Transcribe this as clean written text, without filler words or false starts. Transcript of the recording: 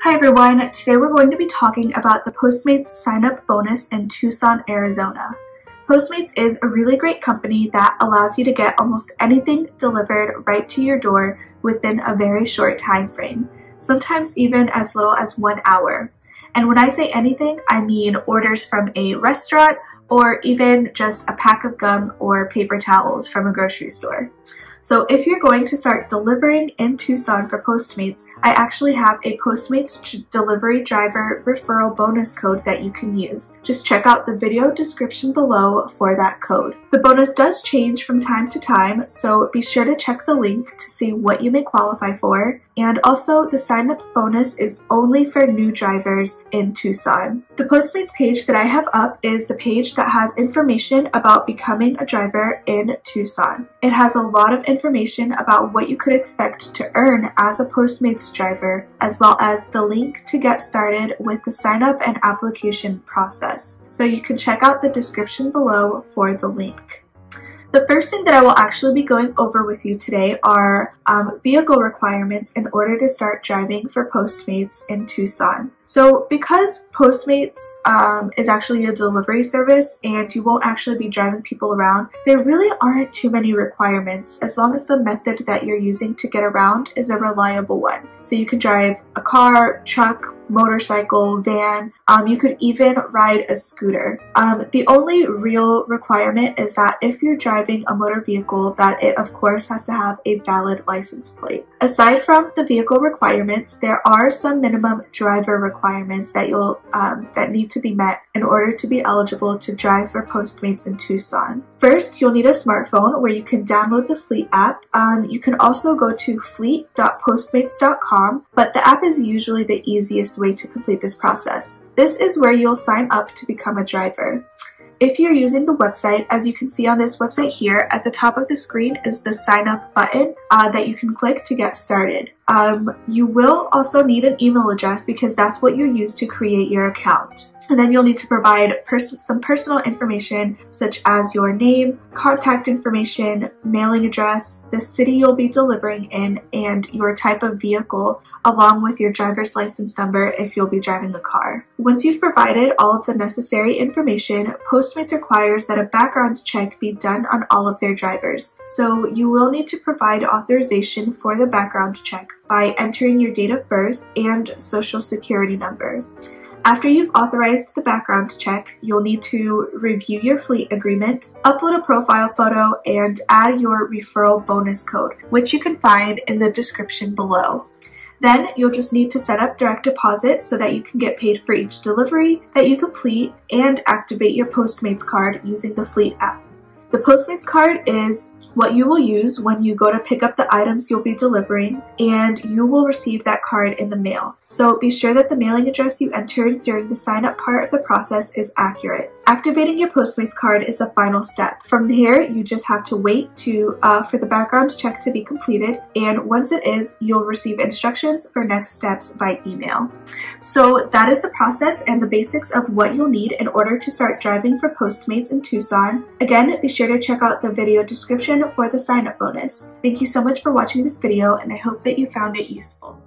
Hi everyone, today we're going to be talking about the Postmates sign-up bonus in Tucson, Arizona. Postmates is a really great company that allows you to get almost anything delivered right to your door within a very short time frame, sometimes even as little as 1 hour. And when I say anything, I mean orders from a restaurant or even just a pack of gum or paper towels from a grocery store. So if you're going to start delivering in Tucson for Postmates, I actually have a Postmates delivery driver referral bonus code that you can use. Just check out the video description below for that code. The bonus does change from time to time, so be sure to check the link to see what you may qualify for. And also, the sign-up bonus is only for new drivers in Tucson. The Postmates page that I have up is the page that has information about becoming a driver in Tucson. It has a lot of information about what you could expect to earn as a Postmates driver, as well as the link to get started with the sign-up and application process. So you can check out the description below for the link. The first thing that I will actually be going over with you today are vehicle requirements in order to start driving for Postmates in Tucson. So because Postmates is actually a delivery service and you won't actually be driving people around, there really aren't too many requirements as long as the method that you're using to get around is a reliable one. So you can drive a car, truck, motorcycle, van, you could even ride a scooter. The only real requirement is that if you're driving a motor vehicle, that it of course has to have a valid license plate. Aside from the vehicle requirements, there are some minimum driver requirements that you'll that need to be met in order to be eligible to drive for Postmates in Tucson. First, you'll need a smartphone where you can download the Fleet app. You can also go to fleet.postmates.com, but the app is usually the easiest way to complete this process. This is where you'll sign up to become a driver. If you're using the website, as you can see on this website here, at the top of the screen is the sign up button that you can click to get started. You will also need an email address because that's what you use to create your account. And then you'll need to provide some personal information such as your name, contact information, mailing address, the city you'll be delivering in, and your type of vehicle, along with your driver's license number if you'll be driving the car. Once you've provided all of the necessary information, Postmates requires that a background check be done on all of their drivers. So you will need to provide authorization for the background check by entering your date of birth and social security number. After you've authorized the background check, you'll need to review your Fleet agreement, upload a profile photo, and add your referral bonus code, which you can find in the description below. Then you'll just need to set up direct deposit so that you can get paid for each delivery that you complete and activate your Postmates card using the Fleet app. The Postmates card is what you will use when you go to pick up the items you'll be delivering, and you will receive that card in the mail. So be sure that the mailing address you entered during the sign-up part of the process is accurate. Activating your Postmates card is the final step. From here, you just have to wait for the background check to be completed, and once it is, you'll receive instructions for next steps by email. So that is the process and the basics of what you'll need in order to start driving for Postmates in Tucson. Again, be sure to check out the video description for the sign-up bonus. Thank you so much for watching this video, and I hope that you found it useful.